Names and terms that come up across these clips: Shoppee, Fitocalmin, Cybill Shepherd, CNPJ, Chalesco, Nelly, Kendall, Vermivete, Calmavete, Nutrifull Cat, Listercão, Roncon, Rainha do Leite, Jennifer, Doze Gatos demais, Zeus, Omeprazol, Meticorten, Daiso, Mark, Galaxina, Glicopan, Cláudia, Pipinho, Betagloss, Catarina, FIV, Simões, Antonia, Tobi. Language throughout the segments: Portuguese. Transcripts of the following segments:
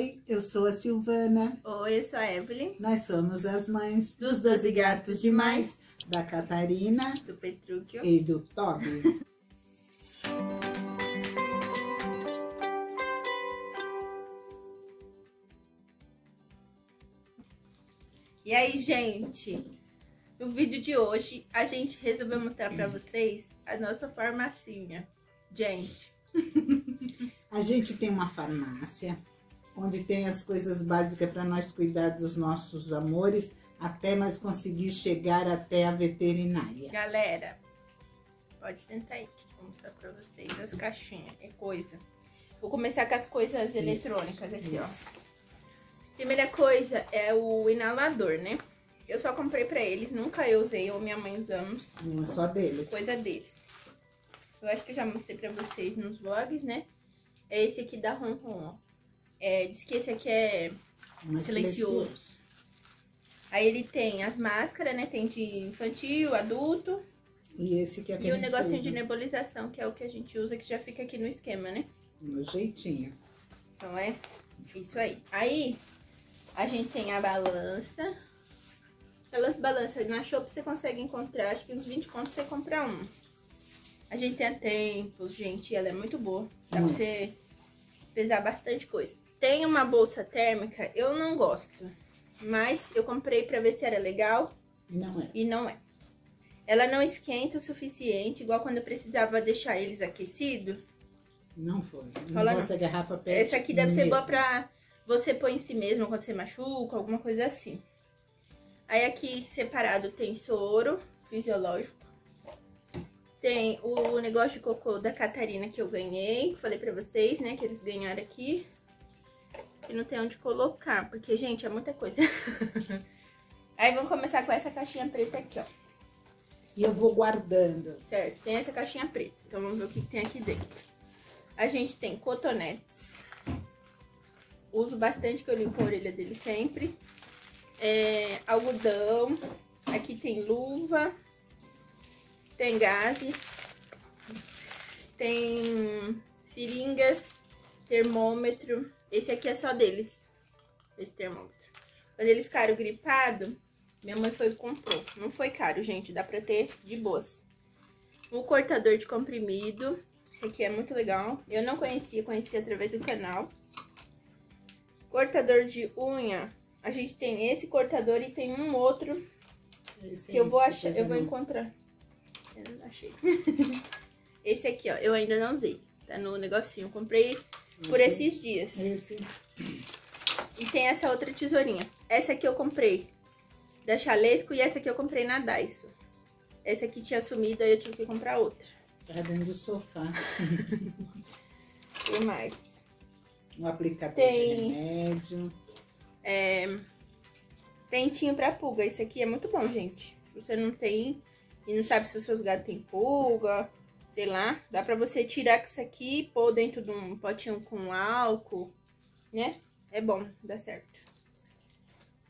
Oi, eu sou a Silvana. Oi, eu sou a Evelyn. Nós somos as mães dos 12 gatos demais, da Catarina, do Petrúquio e do Tobi. E aí, gente? No vídeo de hoje, a gente resolveu mostrar pra vocês a nossa farmacinha. Gente, a gente tem uma farmácia onde tem as coisas básicas para nós cuidar dos nossos amores até nós conseguir chegar até a veterinária. Galera, pode sentar aí, vou mostrar para vocês as caixinhas e coisa. Vou começar com as coisas eletrônicas aqui, ó. Primeira coisa é o inalador, né? Eu só comprei para eles, nunca eu usei, ou minha mãe usamos. Só deles. Coisa deles. Eu acho que eu já mostrei pra vocês nos vlogs, né? É esse aqui da Roncon, ó. É, diz que esse aqui é silencioso. Aí ele tem as máscaras, né? Tem de infantil, adulto. E esse que é e o negocinho usa de nebulização, que é o que a gente usa, que já fica aqui no esquema, né? No jeitinho. Então é isso aí. Aí a gente tem a balança. Aquelas balanças na Shoppee você consegue encontrar, acho que uns 20 contos você compra uma. A gente tem a Tempos, gente, ela é muito boa, pra você pesar bastante coisa. Tem uma bolsa térmica, eu não gosto, mas eu comprei pra ver se era legal. Não é. E não é. Ela não esquenta o suficiente, igual quando eu precisava deixar eles aquecidos. Não foi. Nossa, garrafa pet. Essa aqui deve ser boa pra você pôr em si mesmo quando você machuca, alguma coisa assim. Aí aqui separado tem soro fisiológico. Tem o negócio de cocô da Catarina que eu ganhei, que falei pra vocês, né, que eles ganharam aqui. Que não tem onde colocar, porque, gente, é muita coisa. Aí vamos começar com essa caixinha preta aqui, ó. E eu vou guardando. Certo, tem essa caixinha preta, então vamos ver o que tem aqui dentro. A gente tem cotonetes. Uso bastante, que eu limpo a orelha dele sempre. Algodão. Aqui tem luva. Tem gaze, tem seringas, termômetro. Esse aqui é só deles, esse termômetro. Quando eles ficaram gripados, minha mãe foi e comprou. Não foi caro, gente, dá pra ter de boas. O cortador de comprimido, esse aqui é muito legal. Eu não conhecia, conheci através do canal. Cortador de unha, a gente tem esse cortador e tem um outro que eu vou achar, eu vou encontrar. Eu não achei. Esse aqui, ó, eu ainda não usei. Tá no negocinho, eu comprei por esses dias. Esse. E tem essa outra tesourinha. Essa aqui eu comprei da Chalesco e essa aqui eu comprei na Daiso. Essa aqui tinha sumido, aí eu tive que comprar outra. Tá dentro do sofá. E mais? Um aplicador de remédio. Pentinho pra pulga. Esse aqui é muito bom, gente. Você não tem... E não sabe se os seus gatos têm pulga, sei lá. Dá pra você tirar isso aqui, pôr dentro de um potinho com álcool, né? É bom, dá certo.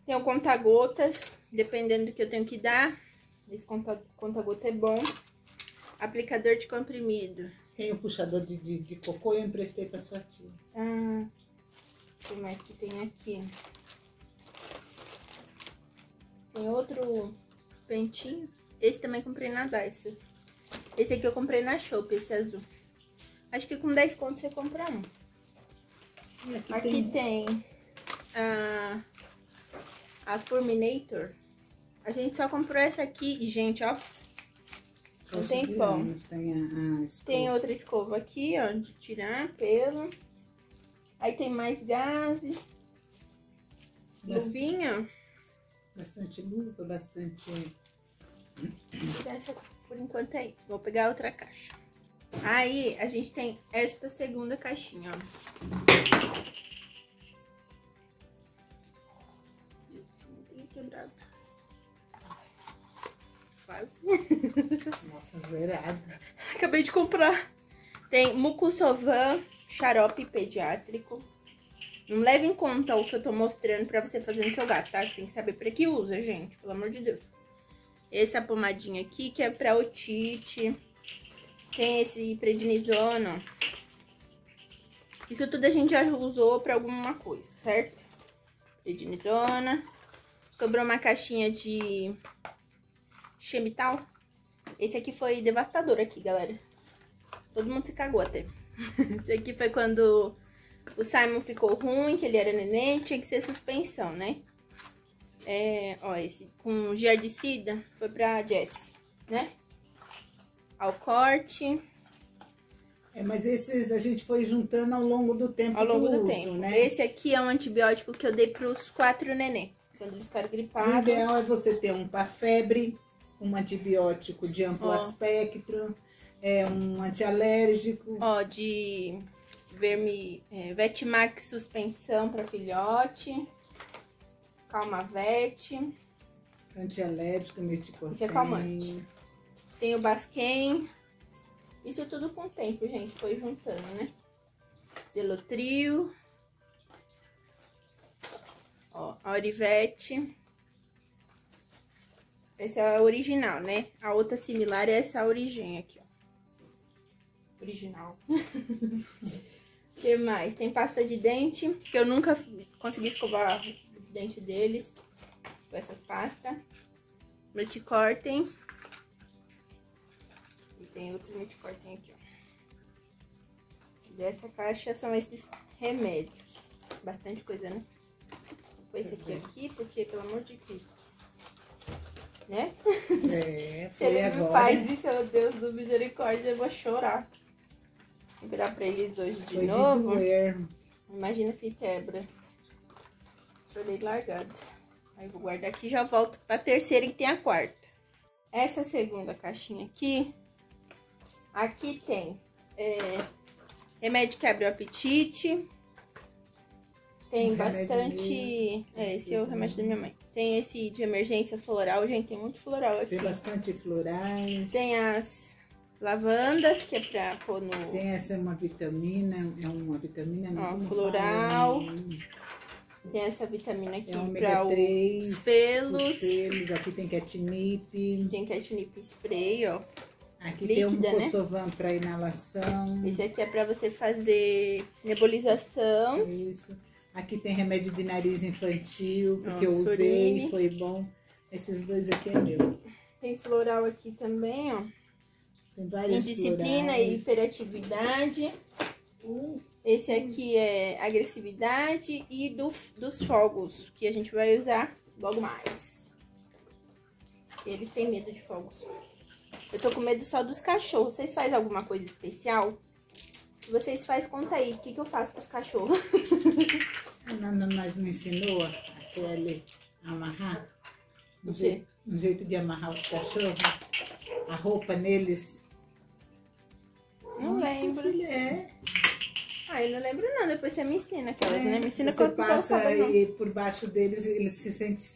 Tem o conta-gotas, dependendo do que eu tenho que dar. Esse conta-gota é bom. Aplicador de comprimido. Tem o puxador de cocô, eu emprestei pra sua tia. Ah, o que mais que tem aqui? Tem outro pentinho. Esse também comprei na Daiso. Esse aqui eu comprei na Shoppee, esse azul. Acho que com 10 contos você compra um. Aqui tem a Furminator. A gente só comprou essa aqui. E, gente, ó, não tem pão. Tem outra escova aqui, ó, de tirar pelo. Aí tem mais gaze. Luvinha. Bastante luva, bastante... Essa, por enquanto é isso. Vou pegar outra caixa. Aí a gente tem esta segunda caixinha, ó. Quebrado. Quase. Nossa, zerada. Acabei de comprar. Tem Mucosolvan, xarope pediátrico. Não leve em conta o que eu tô mostrando pra você fazer no seu gato, tá? Você tem que saber pra que usa, gente. Pelo amor de Deus. Essa pomadinha aqui, que é pra otite. Tem esse prednisolona, ó. Isso tudo a gente já usou pra alguma coisa, certo? Prednisolona. Sobrou uma caixinha de Chemital. Esse aqui foi devastador aqui, galera. Todo mundo se cagou até. Esse aqui foi quando o Simon ficou ruim, que ele era neném, tinha que ser suspensão, né? Ó, esse com Giardicida foi pra Jessie, né? Ao corte. Mas esses a gente foi juntando ao longo do tempo. Ao longo do tempo, né? Esse aqui é um antibiótico que eu dei pros 4 neném. Quando eles ficaram gripados. O ideal é você ter um para febre, um antibiótico de amplo espectro, um antialérgico. De verme, Vetmax suspensão para filhote, Calmavete. Antialérgico, Meticorten. Isso é calmante. Tem o Basquem. Isso tudo com o tempo, gente. Foi juntando, né? Zelotrio. Ó, a Orivete. Essa é a original, né? A outra similar é essa origem aqui, ó. Original. O que mais? Tem pasta de dente, que eu nunca consegui escovar o dente deles com essas pastas. Meticorten. E tem outro Meticorten aqui, ó. Dessa caixa são esses remédios. Bastante coisa, né? Foi esse aqui, porque, pelo amor de Cristo, né? Se ele agora me faz isso, meu Deus do misericórdia, eu vou chorar. Vou dar pra eles hoje de novo. Imagina se quebra. Chorei largado. Aí vou guardar aqui e já volto pra terceira, que tem a quarta. Essa segunda caixinha aqui, aqui tem remédio que abre o apetite. Tem bastante... esse é o remédio da minha mãe. Tem esse de emergência floral, gente, tem muito floral aqui. Tem bastante florais. Tem as lavandas, que é pra pôr no... Tem essa, é uma vitamina... Ó, floral. Tem essa vitamina aqui pra os pelos. Aqui tem catnip. Tem catnip spray, ó. Aqui líquida, tem o Mucosolvan, né? Pra inalação. Esse aqui é pra você fazer nebulização. Isso. Aqui tem remédio de nariz infantil, porque eu usei, foi bom. Esses dois aqui é meu. Tem floral aqui também, ó. Tem várias indisciplina florais. E hiperatividade. Esse aqui é agressividade e dos fogos, que a gente vai usar logo mais. Eles têm medo de fogos. Eu tô com medo só dos cachorros. Vocês fazem alguma coisa especial? Se vocês fazem, conta aí. O que eu faço com os cachorros? Nós não ensinou a amarrar? Um jeito de amarrar os cachorros? A roupa neles? Não lembro. Eu não lembro não, depois você me ensina aquelas, né? Me ensina quando passa e por baixo deles, eles se sentem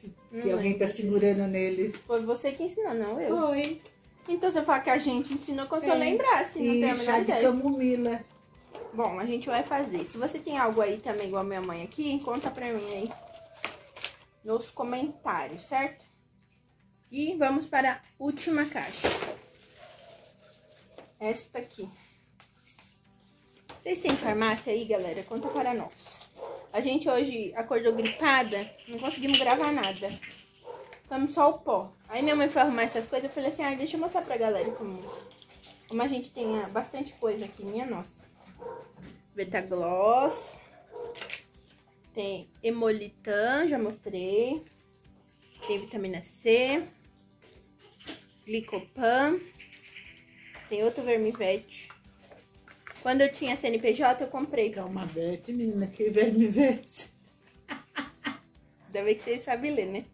que alguém tá segurando neles. Foi você que ensinou, não eu? Foi. Então você fala que a gente ensinou quando eu lembrasse, não tem a menor ideia. Chá de camomila. Bom, a gente vai fazer. Se você tem algo aí também igual a minha mãe aqui, conta pra mim aí nos comentários, certo? E vamos para a última caixa. Esta aqui. Vocês têm farmácia aí, galera? Conta para nós. A gente hoje acordou gripada, não conseguimos gravar nada. Estamos só o pó. Aí minha mãe foi arrumar essas coisas, eu falei assim, deixa eu mostrar pra galera como a gente tem bastante coisa aqui, minha nossa. Betagloss. Tem Hemolitan, já mostrei. Tem vitamina C. Glicopan. Tem outro vermivete. Quando eu tinha CNPJ, eu comprei. Calmavete, menina, que vermivete. Ainda bem que vocês sabem ler, né?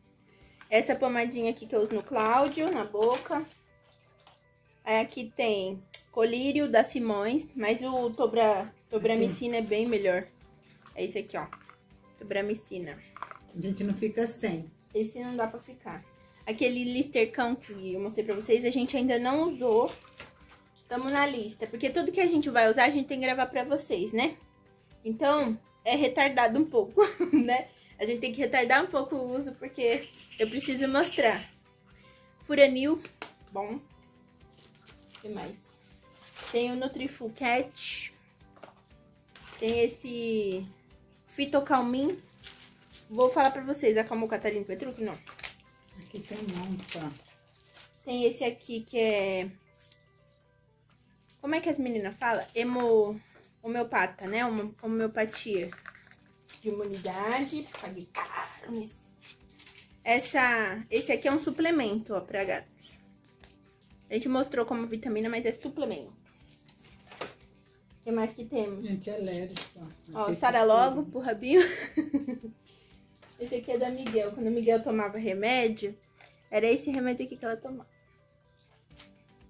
Essa pomadinha aqui que eu uso no Cláudio, na boca. Aí aqui tem colírio da Simões, mas o Tobramicina é bem melhor. É esse aqui, ó. Tobramicina. A gente não fica sem. Esse não dá pra ficar. Aquele listercão que eu mostrei pra vocês, a gente ainda não usou. Tamo na lista. Porque tudo que a gente vai usar, a gente tem que gravar pra vocês, né? Então, é retardado um pouco, né? A gente tem que retardar um pouco o uso, porque eu preciso mostrar. Furanil, bom. O que mais? Tem o Nutrifull Cat. Tem esse fitocalmin. Vou falar pra vocês, acalmou Catarina e Petrúquio? Não. Aqui tem não, tá? Tem esse aqui que é... Como é que as meninas falam? Homeopata, né? Homeopatia de imunidade. Paguei caro nesse. Esse aqui é um suplemento, ó, pra gatos. A gente mostrou como vitamina, mas é suplemento. O que mais que temos? Gente, é alérgico. Ó, sara logo pro rabinho. Esse aqui é da Miguel. Quando o Miguel tomava remédio, era esse remédio aqui que ela tomava.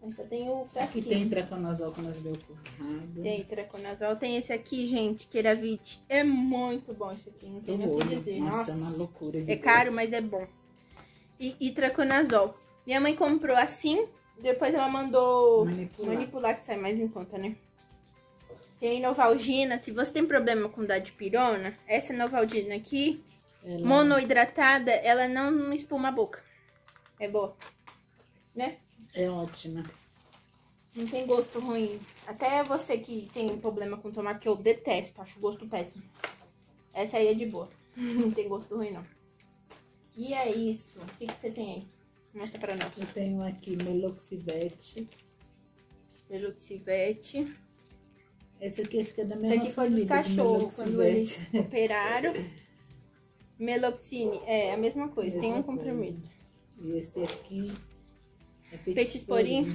Mas só tem o frasquinho. Aqui tem traconazol que nós deu por errado. Tem traconazol. Tem esse aqui, gente, Queiravite. É muito bom esse aqui, não tem nem o que dizer. Nossa, é uma loucura. É caro, mas é bom. E traconazol. Minha mãe comprou assim, depois ela mandou manipular que sai mais em conta, né? Tem Novalgina. Se você tem problema com dadipirona, essa Novalgina aqui, ela... monohidratada, ela não espuma a boca. É boa, né? É ótima. Não tem gosto ruim. Até você que tem problema com tomar, que eu detesto, acho o gosto péssimo. Essa aí é de boa. Não tem gosto ruim, não. E é isso. O que você tem aí? Mostra pra nós. Eu tenho aqui Meloxivet. Meloxivet. Essa aqui acho que é da mesma família. Essa aqui foi dos cachorros, quando eles operaram. Meloxine, é a mesma coisa. Tem um comprimido. E esse aqui... É petisporim.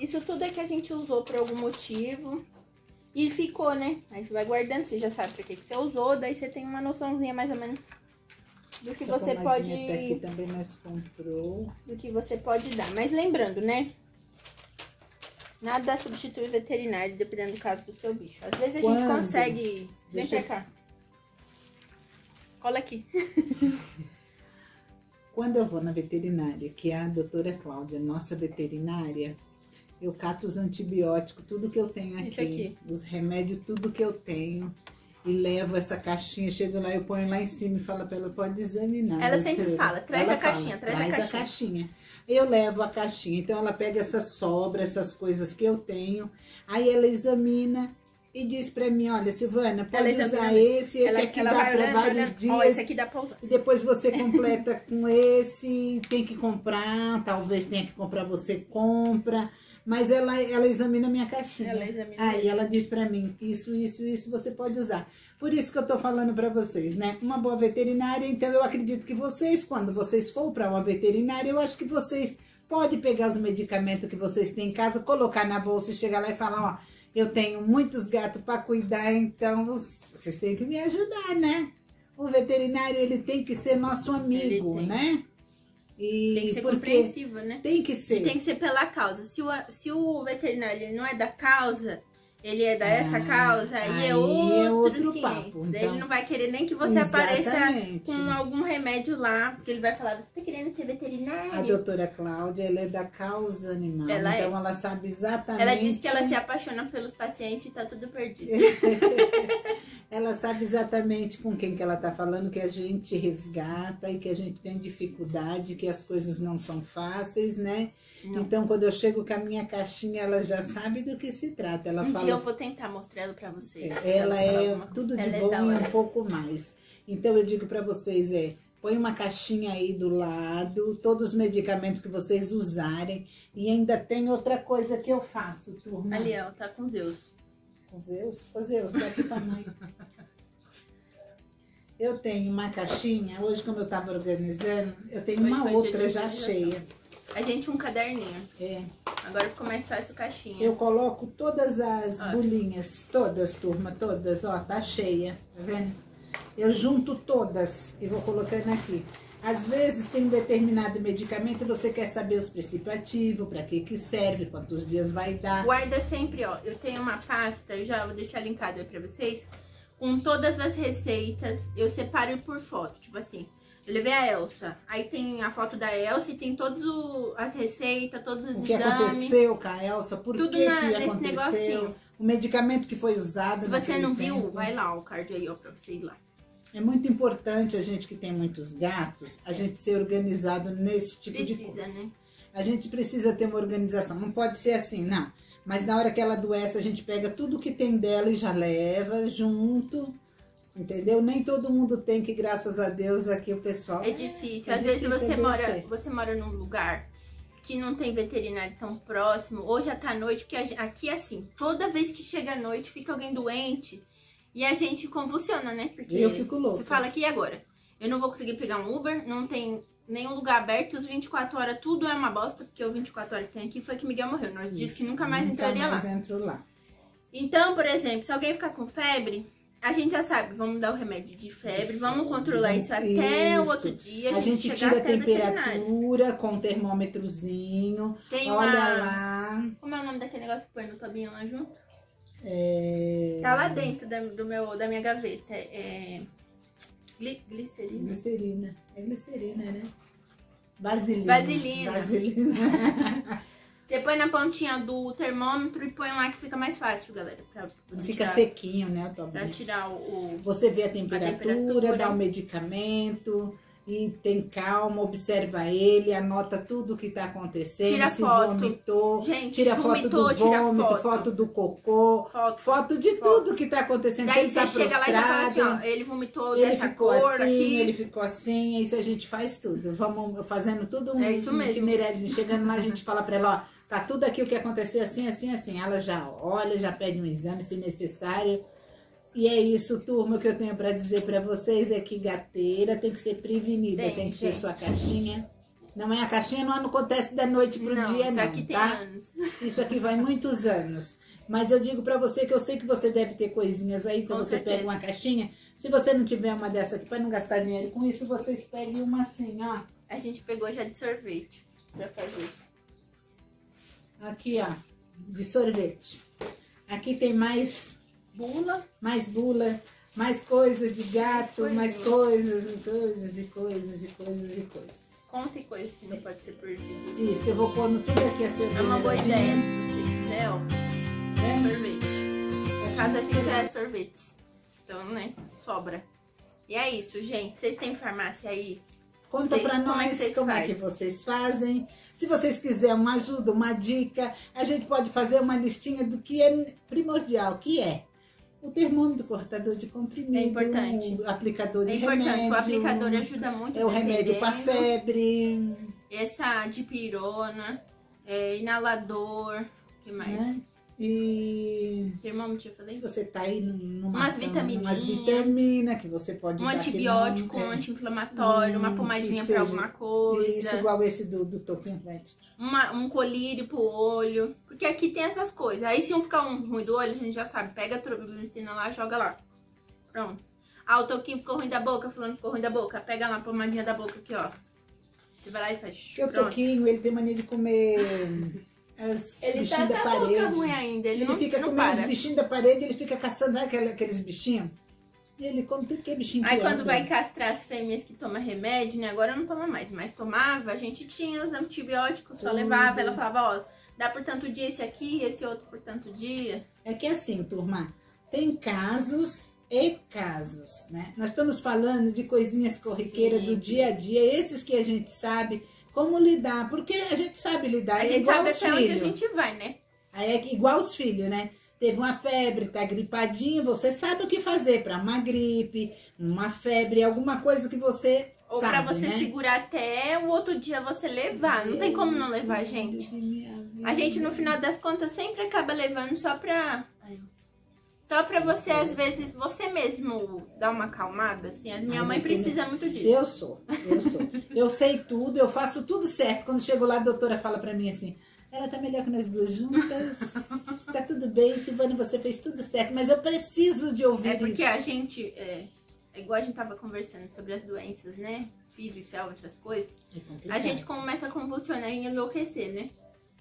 Isso tudo é que a gente usou por algum motivo e ficou, né? Aí você vai guardando, você já sabe pra que você usou, daí você tem uma noçãozinha mais ou menos do que você pode... Essa aqui também nós comprou. Do que você pode dar. Mas lembrando, né? Nada substitui veterinário, dependendo do caso do seu bicho. Às vezes a gente consegue... Vem pra cá. Cola aqui. Quando eu vou na veterinária, que é a doutora Cláudia, nossa veterinária, eu cato os antibióticos, tudo que eu tenho aqui, os remédios, tudo que eu tenho, e levo essa caixinha, chego lá, eu ponho lá em cima e falo pra ela, pode examinar. Ela sempre fala, traz a caixinha, traz a caixinha. Eu levo a caixinha, então ela pega essas sobras, essas coisas que eu tenho, aí ela examina e diz pra mim, olha, Silvana, pode usar esse aqui dá pra vários dias. Esse aqui dá pra usar. E depois você completa com esse, tem que comprar, talvez tenha que comprar, você compra. Mas ela examina a minha caixinha. Ela examina. Aí ela diz pra mim, isso você pode usar. Por isso que eu tô falando pra vocês, né? Uma boa veterinária, então eu acredito que vocês, quando vocês for pra uma veterinária, eu acho que vocês podem pegar os medicamentos que vocês têm em casa, colocar na bolsa e chegar lá e falar, ó, eu tenho muitos gatos para cuidar, então vocês têm que me ajudar, né? O veterinário, ele tem que ser nosso amigo, né? E tem que ser compreensivo, né? Tem que ser. E tem que ser pela causa. Se o veterinário ele não é da causa, ele é dessa causa, aí é outro papo. Então, ele não vai querer nem que você apareça com algum remédio lá, porque ele vai falar, você tá querendo ser veterinário? A doutora Cláudia, ela é da causa animal, então ela sabe exatamente... Ela diz que ela se apaixona pelos pacientes e tá tudo perdido. Ela sabe exatamente com quem que ela tá falando, que a gente resgata e que a gente tem dificuldade, que as coisas não são fáceis, né? Não. Então, quando eu chego com a minha caixinha, ela já sabe do que se trata. Ela fala, dia eu vou tentar mostrar ela pra vocês. Ela é tudo de bom e um pouco mais. Então, eu digo pra vocês, põe uma caixinha aí do lado, todos os medicamentos que vocês usarem. E ainda tem outra coisa que eu faço, turma. Ali, ó, tá com Zeus. Com Zeus? Ô, Zeus, tá aqui pra mãe. Eu tenho uma caixinha, hoje como eu tava organizando, eu tenho uma outra já cheia. A gente um caderninho. É. Agora ficou mais fácil caixinha. Eu coloco todas as bolinhas, todas, turma, todas, ó, tá cheia, tá vendo? Eu junto todas e vou colocando aqui. Às vezes tem um determinado medicamento, você quer saber os princípios ativos, pra que serve, quantos dias vai dar. Guarda sempre, ó, eu tenho uma pasta, eu já vou deixar linkado aí pra vocês, com todas as receitas, eu separo por foto, tipo assim... Eu levei a Elsa, aí tem a foto da Elsa e tem todas as receitas, todos os exames. O que aconteceu com a Elsa, por que que aconteceu, negocinho. O medicamento que foi usado. Se você não viu, vai lá, o card aí, ó, pra você ir lá. É muito importante a gente que tem muitos gatos, a gente ser organizado nesse tipo de coisa. Né? A gente precisa ter uma organização, não pode ser assim, não. Mas na hora que ela adoece, a gente pega tudo que tem dela e já leva junto, entendeu? Nem todo mundo tem, que graças a Deus aqui o pessoal... É difícil, às vezes você mora num lugar que não tem veterinário tão próximo, ou já tá à noite, porque aqui é assim, toda vez que chega a noite fica alguém doente e a gente convulsiona, né? Porque eu fico louca. Você fala aqui e agora? Eu não vou conseguir pegar um Uber, não tem... nenhum lugar aberto, os 24 horas tudo é uma bosta, porque o 24 horas que tem aqui foi que Miguel morreu. Nós disse que nunca mais entraria lá. Então, por exemplo, se alguém ficar com febre, a gente já sabe, vamos dar o remédio de febre, vamos controlar isso até o outro dia. A gente tira a temperatura com um termômetrozinho. Tem uma... Olha lá. Como é o nome daquele negócio que põe no tobinho lá junto? Tá lá dentro da minha gaveta. Glicerina. Glicerina. É glicerina, né? Vaselina. Você põe na pontinha do termômetro e põe lá que fica mais fácil, galera. Fica sequinho, né? Pra tirar o... Você vê a temperatura, dá o medicamento e tem calma, observa ele, anota tudo que tá acontecendo. Tira se foto. Vomitou, gente, tira vomitou, foto do vômito, foto do cocô, foto de tudo que tá acontecendo. Daí ele tá chega lá e já fala assim, ó, ele vomitou ele ficou assim, isso a gente faz tudo. Vamos fazendo tudo um itinerário. Chegando lá, a gente fala pra ela, ó, tá tudo aqui o que aconteceu assim. Ela já olha, já pede um exame se necessário. E é isso, turma, o que eu tenho para dizer para vocês é que gateira tem que ser prevenida, tem que ter sua caixinha. Não é a caixinha, não acontece da noite pro dia, não, aqui tá? Tem anos. Isso aqui vai muitos anos. Mas eu digo para você que eu sei que você deve ter coisinhas aí, então você pega uma caixinha. Se você não tiver uma dessa aqui, para não gastar dinheiro com isso, vocês peguem uma assim, ó. A gente pegou já de sorvete para fazer. Aqui, ó, de sorvete. Aqui tem mais... bula, mais coisas de gato, mais coisas. Conta coisas que não pode ser perdidas. Isso, eu vou pôr no tudo aqui a cerveja. É uma boa ideia, né? Sorvete. No caso, a gente já é sorvete. Então, né? Sobra. E é isso, gente. Vocês têm farmácia aí? Conta pra nós como é que vocês fazem. Se vocês quiserem uma ajuda, uma dica, a gente pode fazer uma listinha do que é primordial, que é o termômetro, cortador de comprimido, é importante. O aplicador de remédio. É importante, o aplicador ajuda muito. É o remédio para febre. Essa dipirona, inalador, o que mais? Né? E termômetro, eu falei? Se você tá aí umas vitaminas que você pode dar. Um antibiótico, um anti-inflamatório, uma pomadinha pra alguma coisa. Isso, igual esse do topinho. Um colírio pro olho. Porque aqui tem essas coisas. Aí se um ficar ruim do olho, a gente já sabe. Pega a Tobramicina lá, joga lá. Pronto. Ah, o toquinho ficou ruim da boca, fulano ficou ruim da boca. Pega lá a pomadinha da boca aqui, ó. Você vai lá e faz. Porque o toquinho, ele tem mania de comer... Ele tá da parede. Ruim ainda. Ele fica comendo os bichinhos da parede, ele fica caçando aqueles bichinhos. E ele come tudo que é bichinho. Aí quando vai castrar as fêmeas que toma remédio, né? Agora não toma mais, mas tomava, a gente tinha os antibióticos, só levava, ela falava, ó, dá por tanto dia esse aqui, esse outro por tanto dia. É que é assim, turma, tem casos e casos, né? Nós estamos falando de coisinhas corriqueiras do dia a dia, esses que a gente sabe... Como lidar? Porque a gente sabe lidar. A gente sabe até onde a gente vai, né? Aí é igual os filhos, né? Teve uma febre, tá gripadinho, você sabe o que fazer para uma gripe, uma febre, alguma coisa que você ou sabe, pra você, né? Segurar até o outro dia você levar. Não tem como não levar, gente. A gente, no final das contas, sempre acaba levando só pra você, às vezes, você mesmo dar uma acalmada, assim. Minha mãe precisa muito disso. Eu sou. Eu sei tudo, eu faço tudo certo. Quando chego lá, a doutora fala pra mim assim, ela tá melhor que nós duas juntas, tá tudo bem, Silvana, você fez tudo certo, mas eu preciso de ouvir isso. É porque a gente, igual a gente tava conversando sobre as doenças, né? FIV, FEL, essas coisas. É a gente começa a convulsionar e enlouquecer, né?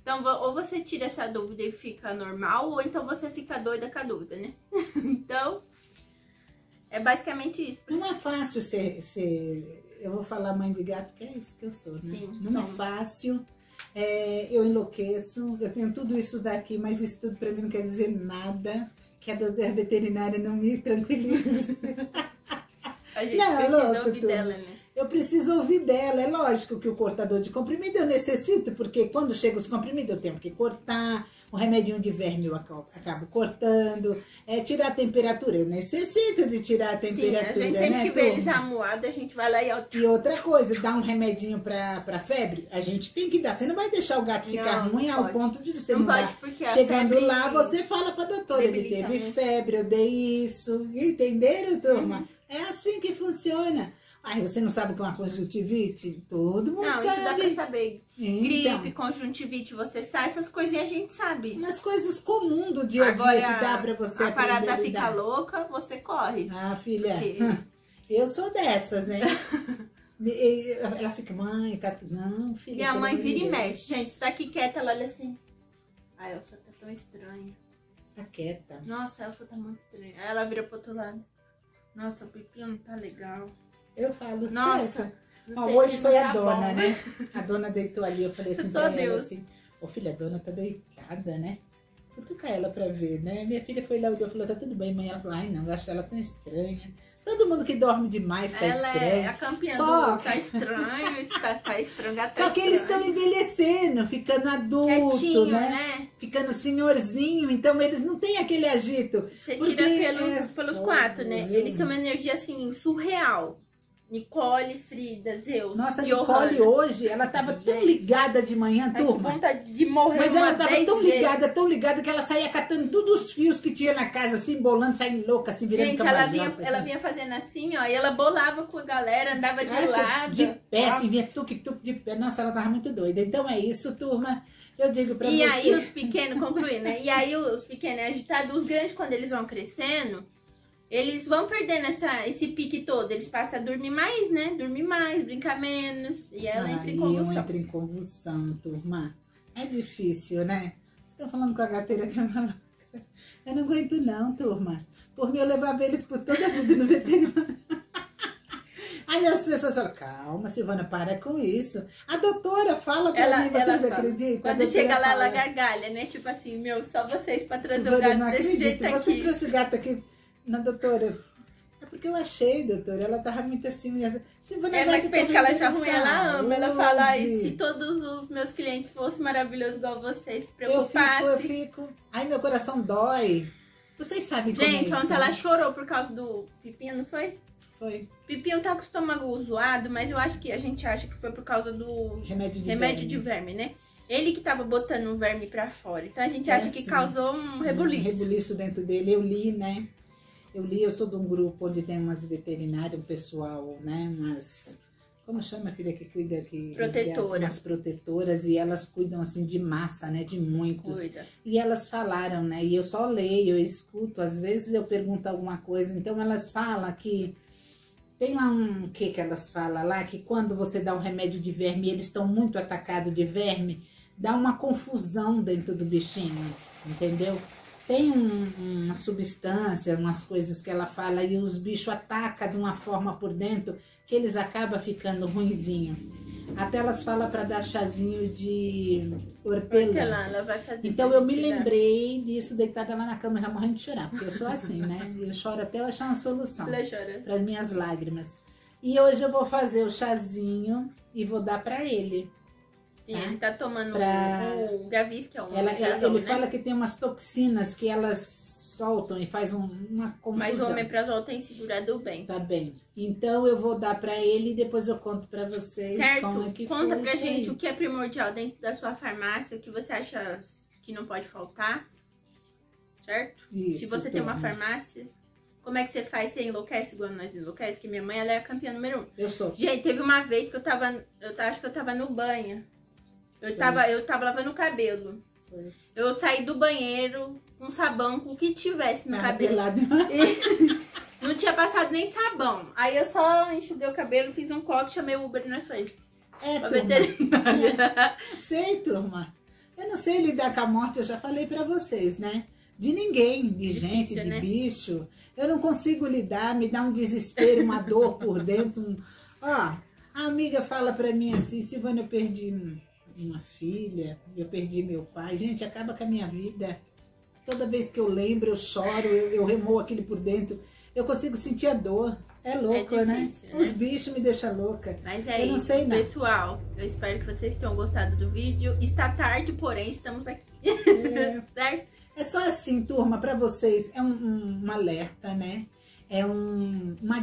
Então, ou você tira essa dúvida e fica normal, ou então você fica doida com a dúvida, né? Então, é basicamente isso. Não é fácil ser... Eu vou falar mãe de gato, que é isso que eu sou, né? Sim, não é fácil. Eu enlouqueço, eu tenho tudo isso daqui, mas isso tudo pra mim não quer dizer nada. Que a veterinária não me tranquiliza. A gente precisa ouvir dela, né? Eu preciso ouvir dela. É lógico que o cortador de comprimido eu necessito, porque quando chega os comprimidos eu tenho que cortar, um remedinho de verme eu acabo cortando. É tirar a temperatura, eu necessito de tirar a temperatura, sim, a gente, né, sempre que vê eles amuados, a gente vai lá e... E outra coisa, dar um remedinho pra febre, a gente tem que dar. Você não vai deixar o gato ficar ruim ao ponto de você não dar. Chegando lá, você fala pra doutora, ele teve febre, eu dei isso. Entenderam, turma? Uhum. É assim que funciona. Ai, você não sabe o que é uma conjuntivite? Todo mundo sabe. Não, isso dá pra saber. Então, gripe, conjuntivite, você sabe. Essas coisinhas a gente sabe. Umas coisas comuns do dia a dia. Agora, que dá pra você aprender. A parada fica louca, você corre. Ah, filha, porque... eu sou dessas, hein? Ela fica, mãe, tá... Não, filha. Minha mãe vira e mexe. Gente, tá aqui quieta, ela olha assim. A Elsa tá tão estranha. Tá quieta. Nossa, a Elsa tá muito estranha. Aí ela vira pro outro lado. Nossa, o Pipinho não tá legal. Eu falo, nossa, hoje foi a dona, né? A dona deitou ali, eu falei assim pra ela, assim, ô filha, a dona tá deitada, né? Cutuca ela pra ver, né? Minha filha foi lá, olhou, falou, tá tudo bem, mãe? Ela falou, ai não, eu acho ela tão estranha. Todo mundo que dorme demais tá estranho. Ela é a campeã do tá estranho, tá estranho, gato tá estranho. Só que eles estão envelhecendo, ficando adulto, quietinho, né? Ficando senhorzinho, então eles não têm aquele agito. Você tira pelos quatro, né? Eles têm uma energia, assim, surreal. Nicole, Frida, Zeus. Nossa, Nicole hoje, ela tava tão ligada de manhã, turma. Vontade de morrer. Mas ela tava tão ligada, que ela saía catando todos os fios que tinha na casa, assim, bolando, saindo louca, assim, virando. Gente, ela vinha fazendo assim, ó, e ela bolava com a galera, andava de lado. De pé, assim, vinha tuk-tuk de pé. Nossa, ela tava muito doida. Então é isso, turma. Eu digo pra vocês. E aí os pequenos, concluindo, né? E aí os pequenos é agitado, os grandes, quando eles vão crescendo... Eles vão perdendo esse pique todo. Eles passam a dormir mais, né? Dormir mais, brincar menos. E ela entra em convulsão. Eu entro em convulsão, turma. É difícil, né? Vocês estão falando com a gateira que é maluca. Eu não aguento não, turma. Por mim, eu levava eles por toda a vida no veterinário. Aí as pessoas falam, calma, Silvana, para com isso. A doutora fala pra mim, vocês acreditam? Quando chega lá, ela gargalha, né? Tipo assim, meu, só vocês pra trazer o gato desse jeito aqui. Você trouxe o gato aqui... Não, doutora, é porque eu achei, doutora, ela tava muito assim... Silvana, mas pensa que ela acha ruim, ela ama, ela fala, se todos os meus clientes fossem maravilhosos igual vocês, se preocupassem... Eu fico, ai, meu coração dói, vocês sabem como é isso. Gente, ontem ela chorou por causa do Pipinho, não foi? Foi. Pipinho tá com o estômago zoado, mas eu acho que a gente acha que foi por causa do remédio de verme, né? Ele que tava botando um verme pra fora, então a gente acha que causou um rebuliço. Um rebuliço dentro dele, eu li, né? Eu sou de um grupo onde tem umas veterinárias, um pessoal, né, umas, como chama a filha que cuida aqui? Protetoras. Umas protetoras, e elas cuidam, assim, de massa, né, de muitos. Cuida. E elas falaram, né, e eu só leio, eu escuto, às vezes eu pergunto alguma coisa, então elas falam que, tem lá um que elas falam lá, que quando você dá um remédio de verme, eles estão muito atacados de verme, dá uma confusão dentro do bichinho, entendeu? Tem uma substância, umas coisas que ela fala, e os bichos atacam de uma forma por dentro que eles acabam ficando ruinzinho. Até elas falam para dar chazinho de hortelã. Ela vai fazer. Então eu me lembrei disso, deitada lá na cama, já morrendo de chorar, porque eu sou assim, né? Eu choro até eu achar uma solução para as minhas lágrimas. E hoje eu vou fazer o chazinho e vou dar para ele. Sim, ele tá tomando o Gavis, que é um... Ele fala que tem umas toxinas que elas soltam e faz uma confusão. Mas o omeprazol tem segurado bem. Tá bem. Então eu vou dar pra ele e depois eu conto pra vocês. Certo. Como é que conta pra gente o que é primordial dentro da sua farmácia, o que você acha que não pode faltar, certo? Isso, se você tem uma farmácia... Como é que você faz? Você enlouquece igual nós enlouquece? Que minha mãe, ela é a campeã número 1. Eu sou. Gente, teve uma vez que acho que eu tava no banho. Eu tava lavando o cabelo. Foi. Eu saí do banheiro com sabão, com o que tivesse no cabelo. Não tinha passado nem sabão. Aí eu só enxuguei o cabelo, fiz um coque, chamei o Uber e nós foi. Sei, turma. Eu não sei lidar com a morte, eu já falei pra vocês, né? De ninguém, de gente, de bicho. Eu não consigo lidar, me dá um desespero, uma dor por dentro. Ó, a amiga fala pra mim assim, Silvana, eu perdi... Minha filha, eu perdi meu pai. Gente, acaba com a minha vida. Toda vez que eu lembro, eu choro, eu remoo aquilo por dentro. eu consigo sentir a dor. É louco, é difícil, né? Os bichos me deixam louca. Mas é isso, pessoal. Eu espero que vocês tenham gostado do vídeo. Está tarde, porém, estamos aqui. É. Certo? É só assim, turma, para vocês. É um alerta, né? É uma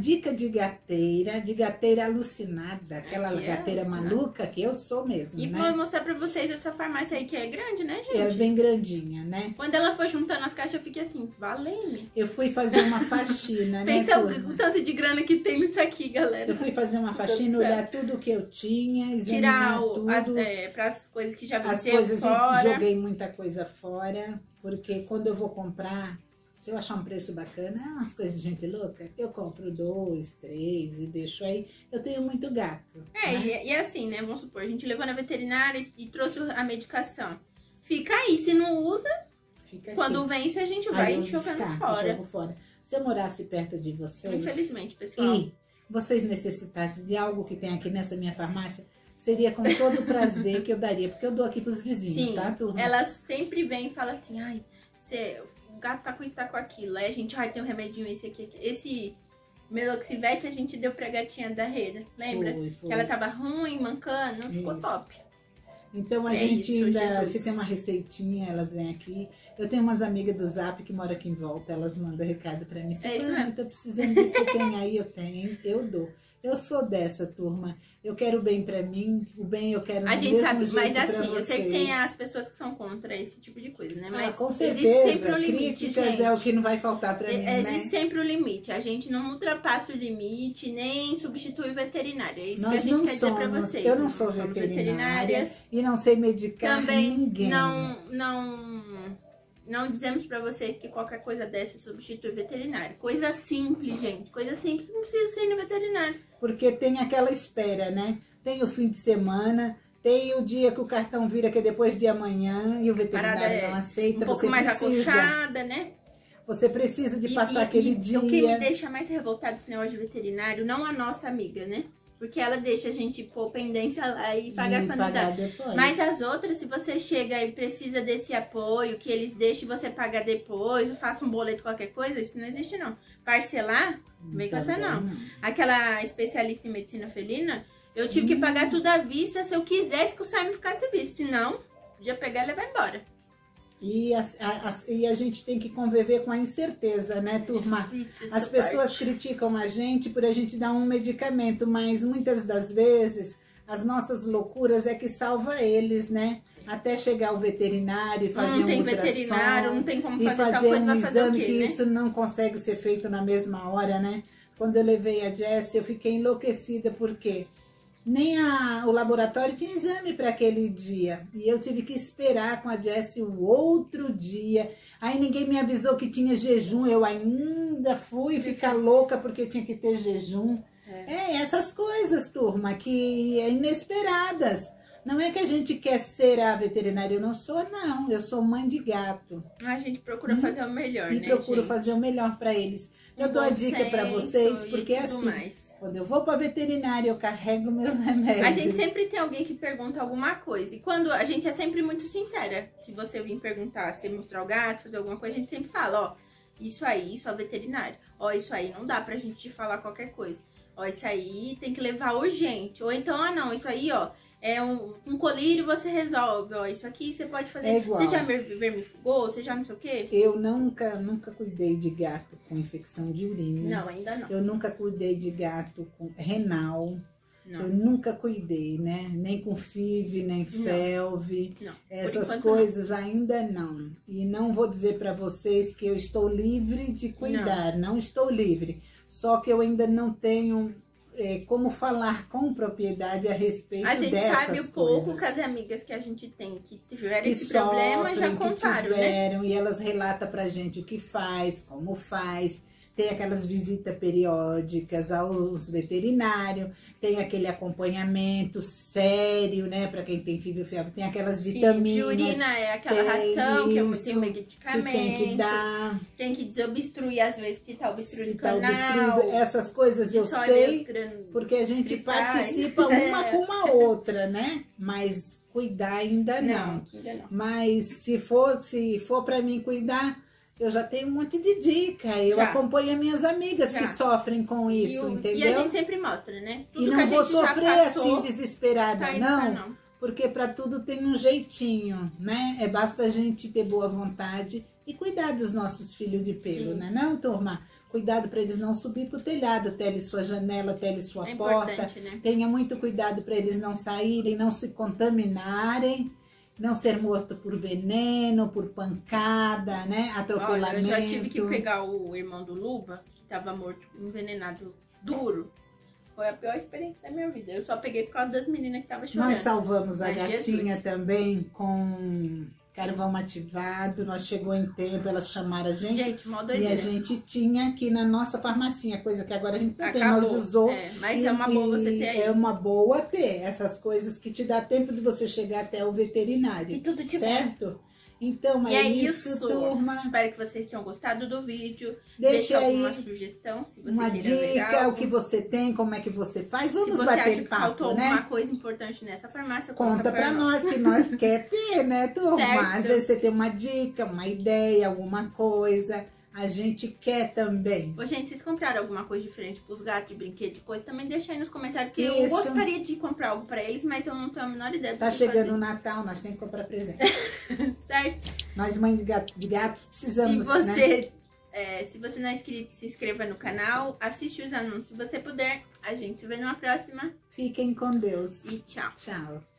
dica de gateira alucinada, aquela gateira maluca que eu sou mesmo, né? E vou mostrar pra vocês essa farmácia aí que é grande, né, gente? É bem grandinha, né? Quando ela foi juntando as caixas, eu fiquei assim, valeu-me. Eu fui fazer uma faxina, né? Pensa o tanto de grana que tem nisso aqui, galera. Eu fui fazer uma faxina, olhar tudo que eu tinha, examinar tudo. Tirar pras coisas que já venceram fora. As coisas que joguei muita coisa fora, porque quando eu vou comprar... Se eu achar um preço bacana, umas coisas de gente louca, eu compro 2, 3 e deixo aí. Eu tenho muito gato. É, né? E assim, né? Vamos supor, a gente levou na veterinária e trouxe a medicação. Fica aí, se não usa, fica quando aqui. Vence, a gente vai jogando fora. Jogo fora. Se eu morasse perto de vocês... Infelizmente, pessoal. E vocês necessitassem de algo que tem aqui nessa minha farmácia... Seria com todo o prazer que eu daria, porque eu dou aqui pros vizinhos, sim, tá, turma? Ela sempre vem e fala assim, ai, você... O gato tá com isso, tá com aquilo. Aí a gente, ai, tem um remedinho esse aqui. Esse Meloxivet a gente deu pra gatinha da Reda, lembra? Foi. Que ela tava ruim, mancando, não ficou top. Então a gente ainda, se tem uma receitinha, elas vêm aqui. Eu tenho umas amigas do Zap que moram aqui em volta, elas mandam recado pra mim. Se eu tô precisando disso, tem aí, eu tenho, eu dou. Eu sou dessa, turma. Eu quero o bem pra mim, o bem eu quero no mesmo jeito pra vocês. A gente sabe, mas assim, eu sei que tem as pessoas que são contra esse tipo de coisa, né? Mas com certeza, críticas é o que não vai faltar pra mim, né? Existe sempre o limite. A gente não ultrapassa o limite, nem substitui o veterinário. É isso que a gente quer dizer pra vocês. Eu não sou veterinária e não sei medicar ninguém. Também não dizemos pra vocês que qualquer coisa dessa substitui veterinário. Coisa simples, gente. Coisa simples, não precisa ser no veterinário. Porque tem aquela espera, né? Tem o fim de semana, tem o dia que o cartão vira, que é depois de amanhã, e o veterinário não aceita. Um pouco mais acolchada, né? Você precisa de passar aquele dia. O que me deixa mais revoltado nesse negócio de veterinário, não a nossa amiga, né? Porque ela deixa a gente pôr pendência lá e pagar quando dá. Mas as outras, se você chega e precisa desse apoio, que eles deixem você pagar depois, ou faça um boleto, qualquer coisa, isso não existe não. Parcelar, não vem com essa não. Aquela especialista em medicina felina, eu tive que pagar tudo à vista se eu quisesse que o Simon ficasse vivo. Se não, já pegar e levar embora. E a gente tem que conviver com a incerteza, né, turma? As pessoas criticam a gente por a gente dar um medicamento, mas muitas das vezes as nossas loucuras é que salva eles, né? Até chegar o veterinário e fazer um ultrassom, não tem como fazer tal coisa, vai fazer o quê, né? E fazer um exame que isso não consegue ser feito na mesma hora, né? Quando eu levei a Jessie, eu fiquei enlouquecida, porque nem o laboratório tinha exame para aquele dia. E eu tive que esperar com a Jessie o outro dia. Aí ninguém me avisou que tinha jejum. Eu ainda fui ficar louca porque tinha que ter jejum. É essas coisas, turma, que é inesperadas. Não é que a gente quer ser a veterinária, eu não sou, não. Eu sou mãe de gato. A gente procura fazer o melhor, né, procuro fazer o melhor para eles. Eu dou a dica para vocês, porque é assim... Quando eu vou para veterinária, eu carrego meus remédios. A gente sempre tem alguém que pergunta alguma coisa. E quando a gente é sempre muito sincera. Se você vir perguntar, se mostrar o gato, fazer alguma coisa, a gente sempre fala, ó, isso aí só veterinário. Ó, isso aí não dá pra gente falar qualquer coisa. Ó, isso aí tem que levar urgente. Ou então, ah não, isso aí, ó, é um colírio, você resolve. Ó, isso aqui você pode fazer. É igual. Você já vermifugou? Você já não sei o quê? Eu nunca cuidei de gato com infecção de urina. Não, ainda não. Eu nunca cuidei de gato com renal. Não. Eu nunca cuidei, né? Nem com FIV, nem FELV. Não. Essas coisas não. Ainda não. E não vou dizer pra vocês que eu estou livre de cuidar. Não estou livre. Só que eu ainda não tenho... como falar com propriedade a respeito dessas coisas. A gente sabe um pouco que as amigas que a gente tem que tiveram esse problema já contaram, né? E elas relatam pra gente o que faz, como faz, tem aquelas visitas periódicas aos veterinários, tem aquele acompanhamento sério, né? Pra quem tem fibra, tem aquelas vitaminas. Sim, de urina é aquela ração que é muito medicamento. Tem que dar. Tem que desobstruir, às vezes, que tá obstruindo o canal. Essas coisas eu sei, porque a gente participa uma com uma outra, né? Mas cuidar ainda não. Mas se for pra mim cuidar... Eu já tenho um monte de dica. Eu acompanho as minhas amigas que sofrem com isso, entendeu? E a gente sempre mostra, né? Tudo e não vou sofrer assim desesperada, não. Porque para tudo tem um jeitinho, né? É, basta a gente ter boa vontade e cuidar dos nossos filhos de pelo, né? Não, turma? Cuidado para eles não subir pro telhado, tele sua janela, tele sua porta. Né? Tenha muito cuidado para eles não saírem, não se contaminarem. Não ser morto por veneno, por pancada, né? Atropelamento. Olha, eu já tive que pegar o irmão do Luba, que tava morto, envenenado duro. Foi a pior experiência da minha vida. Eu só peguei por causa das meninas que tava chorando. Nós salvamos a gatinha também com carvão ativado. Nós chegou em tempo, elas chamaram a gente. Gente, mó doideira. E a gente tinha aqui na nossa farmacinha, coisa que agora a gente não tem, nós usou. É, mas é uma boa você ter aí. É uma boa ter essas coisas que te dá tempo de você chegar até o veterinário. E tudo de certo? Então, é isso, turma. Espero que vocês tenham gostado do vídeo. Deixa aí uma sugestão, se você uma dica, legal, o que você tem, como é que você faz. Vamos bater papo, né? Se você acha que faltou alguma coisa importante nessa farmácia, conta pra nós, que nós quer ter, né, turma? Certo. Às vezes você tem uma dica, uma ideia, alguma coisa. A gente quer também. Ô, gente, vocês compraram alguma coisa diferente pros gatos, de brinquedo, de coisa? Também deixa aí nos comentários, que eu gostaria de comprar algo pra eles, mas eu não tenho a menor ideia do que fazer. Tá chegando o Natal, nós temos que comprar presente. Certo? Nós, mães de gatos, precisamos, né? Se você não é inscrito, se inscreva no canal, assiste os anúncios se você puder. A gente se vê numa próxima. Fiquem com Deus. E tchau. Tchau.